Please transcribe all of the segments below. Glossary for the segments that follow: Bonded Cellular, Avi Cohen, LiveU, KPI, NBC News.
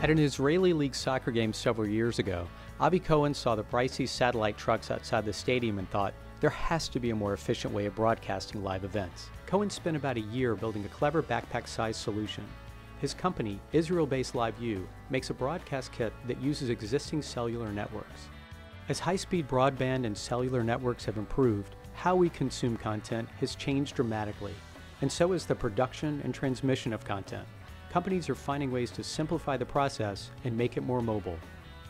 At an Israeli League soccer game several years ago, Avi Cohen saw the Bryce satellite trucks outside the stadium and thought, there has to be a more efficient way of broadcasting live events. Cohen spent about a year building a clever backpack-sized solution. His company, Israel-based LiveU, makes a broadcast kit that uses existing cellular networks. As high-speed broadband and cellular networks have improved, how we consume content has changed dramatically, and so has the production and transmission of content. Companies are finding ways to simplify the process and make it more mobile.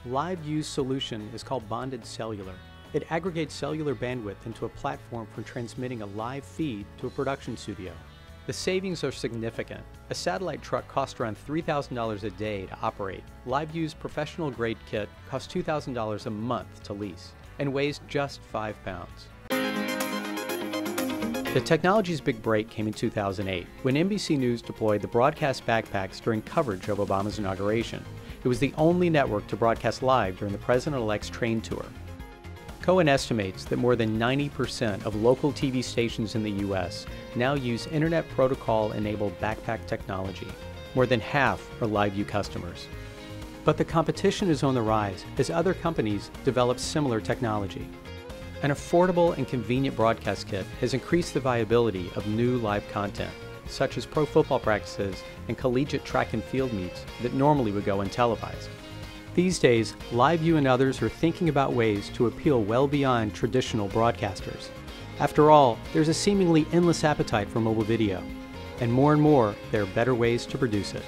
LiveU's solution is called Bonded Cellular. It aggregates cellular bandwidth into a platform for transmitting a live feed to a production studio. The savings are significant. A satellite truck costs around $3,000 a day to operate. LiveU's professional grade kit costs $2,000 a month to lease and weighs just 5 pounds. The technology's big break came in 2008 when NBC News deployed the broadcast backpacks during coverage of Obama's inauguration. It was the only network to broadcast live during the president-elect's train tour. Cohen estimates that more than 90% of local TV stations in the U.S. now use Internet Protocol-enabled backpack technology. More than half are LiveU customers. But the competition is on the rise as other companies develop similar technology. An affordable and convenient broadcast kit has increased the viability of new live content, such as pro football practices and collegiate track and field meets that normally would go untelevised. These days, LiveU and others are thinking about ways to appeal well beyond traditional broadcasters. After all, there's a seemingly endless appetite for mobile video, and more, there are better ways to produce it.